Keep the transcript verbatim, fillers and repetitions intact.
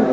Very